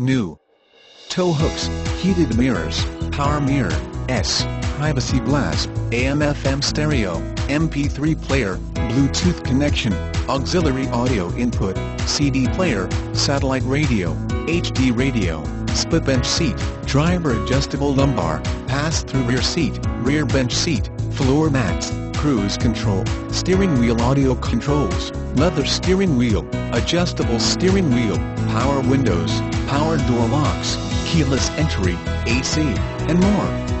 New tow hooks, heated mirrors, power mirror, S, privacy glass, AM/FM stereo, MP3 player, Bluetooth connection, auxiliary audio input, CD player, satellite radio, HD radio, split bench seat, driver adjustable lumbar, pass-through rear bench seat, floor mats, cruise control, steering wheel audio controls, leather steering wheel, adjustable steering wheel, power windows, power door locks, keyless entry, AC, and more.